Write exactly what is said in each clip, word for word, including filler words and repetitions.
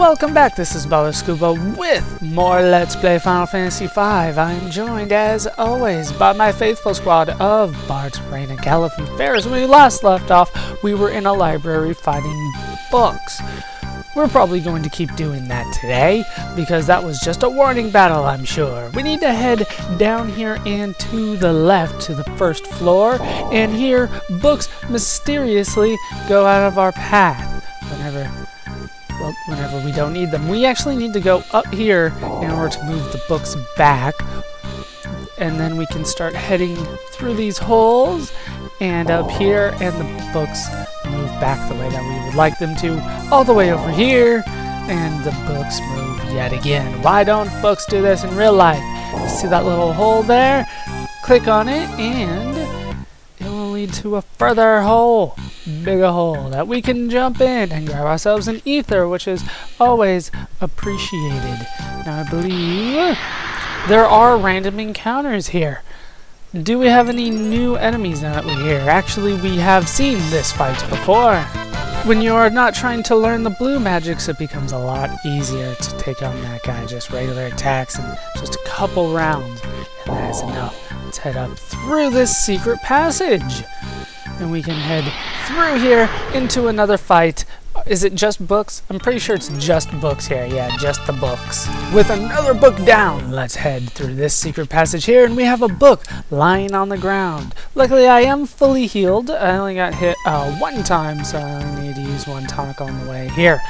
Welcome back, this is Balaskooba with more Let's Play Final Fantasy five. I am joined, as always, by my faithful squad of Bartz, Reina, Galuf, and Faris. When we last left off, we were in a library fighting books. We're probably going to keep doing that today, because that was just a warning battle, I'm sure. We need to head down here and to the left, to the first floor, and here, books mysteriously go out of our path whenever... Well, whenever we don't need them. We actually need to go up here in order to move the books back, and then we can start heading through these holes and up here, and the books move back the way that we would like them to, all the way over here, and the books move yet again. Why don't books do this in real life? You see that little hole there? Click on it and it will lead to a further hole. Bigger hole that we can jump in and grab ourselves an ether, which is always appreciated. Now I believe there are random encounters here. Do we have any new enemies now that we're here? Actually, we have seen this fight before. When you are not trying to learn the blue magics, it becomes a lot easier to take on that guy. Just regular attacks and just a couple rounds, and that is enough. Let's head up through this secret passage. And we can head through here into another fight. Is it just books? I'm pretty sure it's just books here. Yeah, just the books. With another book down, let's head through this secret passage here, and we have a book lying on the ground. Luckily, I am fully healed. I only got hit uh, one time, so I only need to use one tonic on the way here.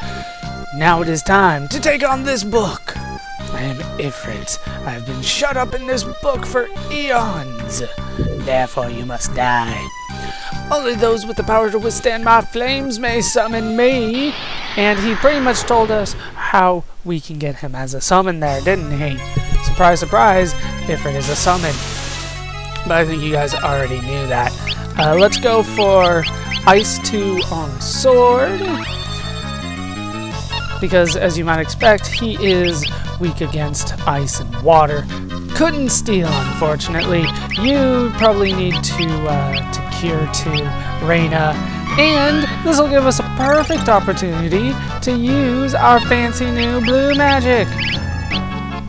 Now it is time to take on this book. I am Ifrit. I have been shut up in this book for eons. Therefore, you must die. Only those with the power to withstand my flames may summon me. And he pretty much told us how we can get him as a summon there, didn't he? Surprise, surprise, Ifrit is a summon. But I think you guys already knew that. Uh, let's go for Ice two on Sword. Because, as you might expect, he is weak against ice and water. Couldn't steal, unfortunately. You probably need to... Uh, to here to Reina, and this will give us a perfect opportunity to use our fancy new blue magic.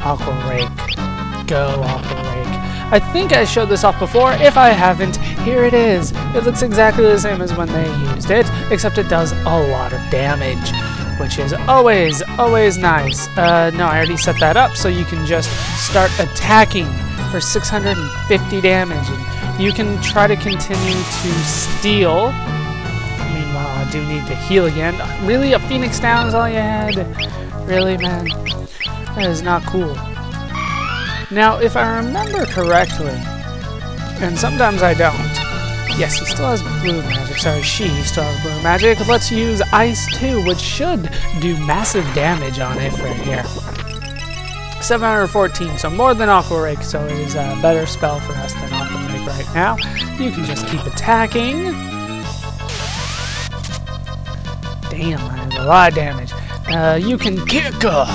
Aqua Rake. Go, Aqua Rake. I think I showed this off before. If I haven't, here it is. It looks exactly the same as when they used it, except it does a lot of damage, which is always, always nice. Uh, no, I already set that up, so you can just start attacking for six hundred fifty damage. You can try to continue to steal. Meanwhile, I do need to heal again. Really? A Phoenix Down is all you had? Really, man? That is not cool. Now, if I remember correctly, and sometimes I don't. Yes, he still has blue magic. Sorry, she still has blue magic. Let's use Ice two, which should do massive damage on it right here. seven hundred fourteen, so more than Aqua Rake, so it is a better spell for us than Aqua Rake right now. You can just keep attacking. Damn, that is a lot of damage. Uh, you can kick her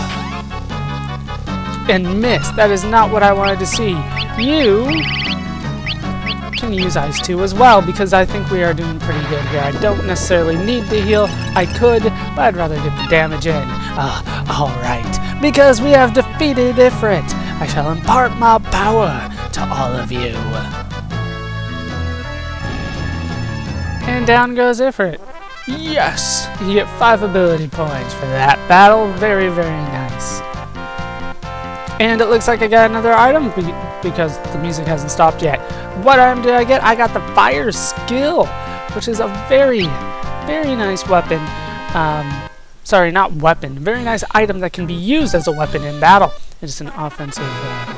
and miss. That is not what I wanted to see. You can use Ice two as well, because I think we are doing pretty good here. I don't necessarily need to heal. I could, but I'd rather get the damage in. Uh, Alright. Because we have defeated Ifrit, I shall impart my power to all of you. And down goes Ifrit. Yes! You get five ability points for that battle. Very, very nice. And it looks like I got another item be because the music hasn't stopped yet. What item did I get? I got the Fire Skill, which is a very, very nice weapon. Um... Sorry, not weapon. Very nice item that can be used as a weapon in battle. It's an offensive... Uh,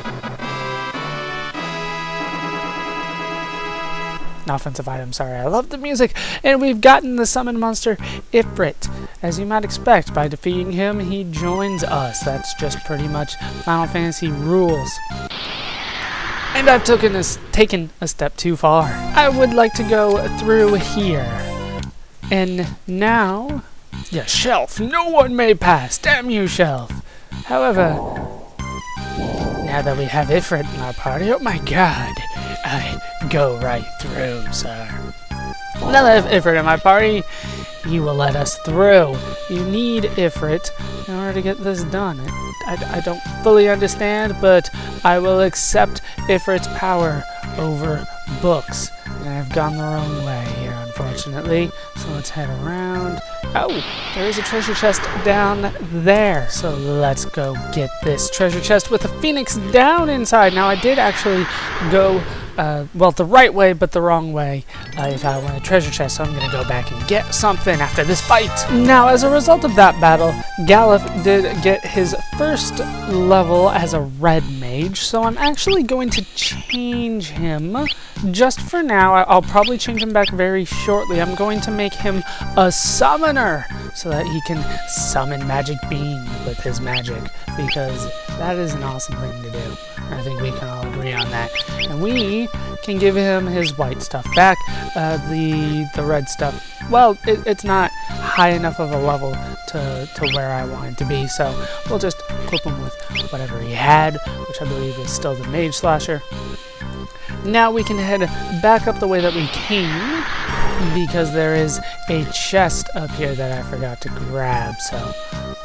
an offensive item, sorry. I love the music! And we've gotten the summon monster, Ifrit. As you might expect, by defeating him, he joins us. That's just pretty much Final Fantasy rules. And I've taken a, taken a step too far. I would like to go through here. And now... Yeah, shelf! No one may pass! Damn you, shelf! However, now that we have Ifrit in our party, oh my god, I go right through, sir. Now that I have Ifrit in my party, he will let us through. You need Ifrit in order to get this done. I, I don't fully understand, but I will accept Ifrit's power over books. And I've gone the wrong way here, unfortunately. So let's head around. Oh, there is a treasure chest down there. So let's go get this treasure chest with a Phoenix Down inside. Now I did actually go, uh, well, the right way, but the wrong way uh, if I want a treasure chest. So I'm going to go back and get something after this fight. Now, as a result of that battle, Galuf did get his first level as a red mage. So I'm actually going to change him just for now. I'll probably change him back very shortly. I'm going to make him a summoner, so that he can summon magic beams with his magic, because that is an awesome thing to do. I think we can all agree on that. And we can give him his white stuff back. Uh, the the red stuff, well, it, it's not high enough of a level to, to where I want it to be, so we'll just clip him with whatever he had, which I believe is still the Mage Slasher. Now we can head back up the way that we came, because there is a chest up here that I forgot to grab. So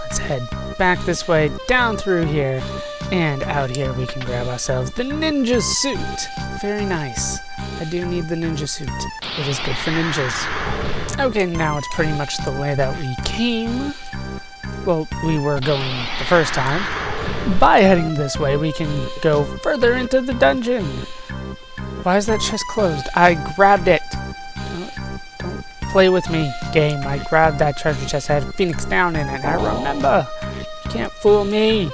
let's head back this way, down through here, and out here we can grab ourselves the ninja suit. Very nice. I do need the ninja suit. It is good for ninjas. Okay, now it's pretty much the way that we came. Well, we were going the first time. By heading this way, we can go further into the dungeon. Why is that chest closed? I grabbed it. Play with me, game. I grabbed that treasure chest. I had Phoenix Down in it. I remember. You can't fool me.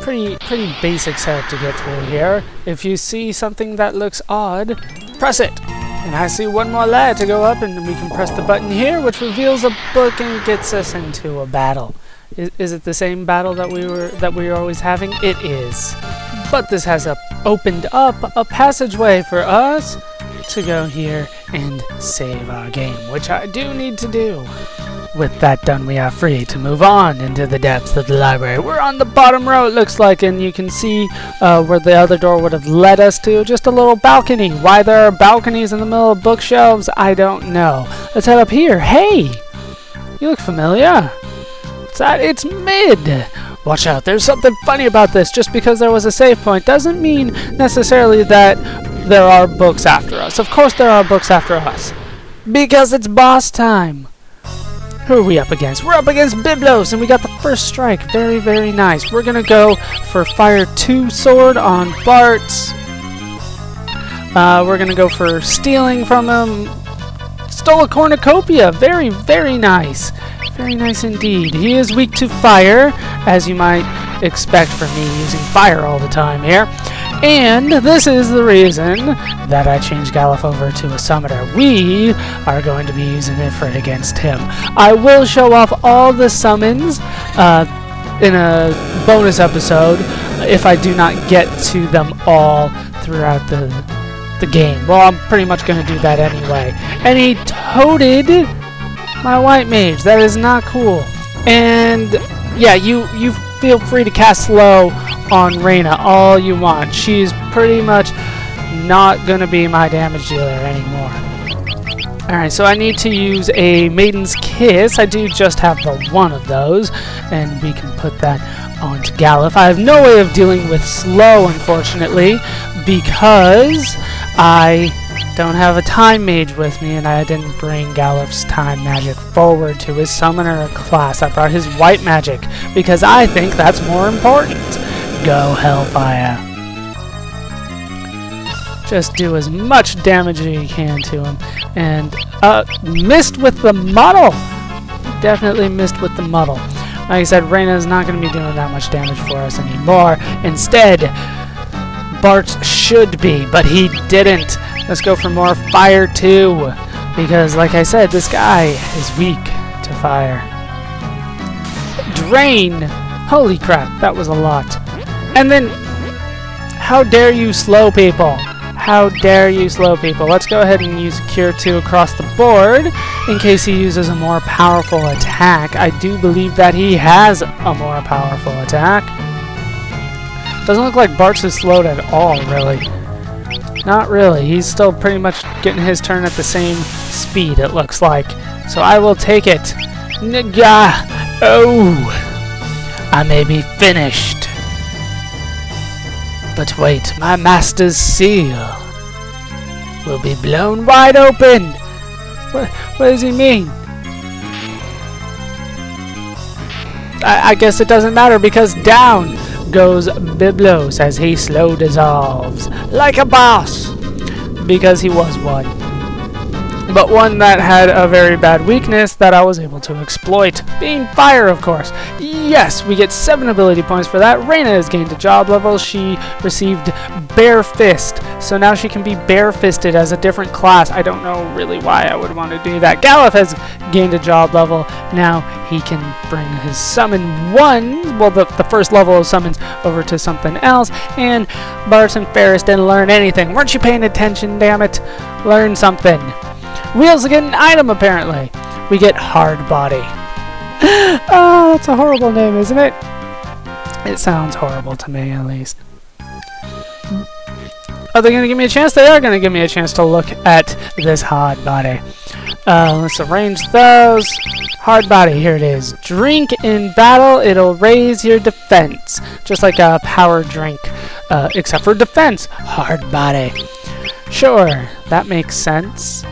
Pretty, pretty basic setup to get through here. If you see something that looks odd, press it. And I see one more layer to go up, and we can press the button here, which reveals a book and gets us into a battle. Is, is it the same battle that we were that we were always having? It is. But this has up, opened up a passageway for us to go here and save our game, which I do need to do. With that done, we are free to move on into the depths of the library. We're on the bottom row, it looks like, and you can see uh, where the other door would have led us to, just a little balcony. Why there are balconies in the middle of bookshelves, I don't know. Let's head up here. Hey! You look familiar. What's that? It's Mid! Watch out, there's something funny about this. Just because there was a save point doesn't mean necessarily that there are books after us. Of course there are books after us, because it's boss time. Who are we up against? We're up against Biblos, and we got the first strike. Very, very nice. We're gonna go for Fire two Sword on Bartz. Uh, we're gonna go for stealing from him. Stole a cornucopia. Very, very nice. Very nice indeed. He is weak to fire, as you might expect from me using fire all the time here. And this is the reason that I changed Galuf over to a summoner. We are going to be using Ifrit against him. I will show off all the summons uh, in a bonus episode if I do not get to them all throughout the, the game. Well, I'm pretty much going to do that anyway. And he toted my white mage. That is not cool. And yeah, you, you feel free to cast low on Reina all you want. She's pretty much not gonna be my damage dealer anymore. Alright, so I need to use a Maiden's Kiss. I do just have the one of those, and we can put that onto Galuf. I have no way of dealing with slow, unfortunately, because I don't have a time mage with me, and I didn't bring Galuf's time magic forward to his summoner class. I brought his white magic because I think that's more important. Go Hellfire. Just do as much damage as you can to him. And uh, missed with the muddle. Definitely missed with the muddle. Like I said, Reina is not going to be doing that much damage for us anymore. Instead, Bartz should be, but he didn't. Let's go for more Fire too, because like I said, this guy is weak to fire. Drain. Holy crap, that was a lot. And then, how dare you slow people? How dare you slow people? Let's go ahead and use Cure two across the board in case he uses a more powerful attack. I do believe that he has a more powerful attack. Doesn't look like Bartz is slowed at all, really. Not really. He's still pretty much getting his turn at the same speed, it looks like. So I will take it. N-gah! Oh, I may be finished. But wait, my master's seal will be blown wide open. What, what does he mean? I, I guess it doesn't matter because down goes Biblos as he slow dissolves like a boss, because he was one, but one that had a very bad weakness that I was able to exploit, being fire, of course. Yes, we get seven ability points for that. Reina has gained a job level. She received Bare Fist, so now she can be bare fisted as a different class. I don't know really why I would want to do that. Galuf has gained a job level. Now he can bring his summon one, well the, the first level of summons, over to something else. And Bartz and Faris didn't learn anything. Weren't you paying attention, damn it? Learn something. Wheels get an item, apparently. We get Hard Body. Oh, it's a horrible name, isn't it? It sounds horrible to me, at least. Are they going to give me a chance? They are going to give me a chance to look at this Hard Body. Uh, let's arrange those. Hard Body, here it is. Drink in battle, it'll raise your defense. Just like a power drink, uh, except for defense. Hard Body. Sure, that makes sense.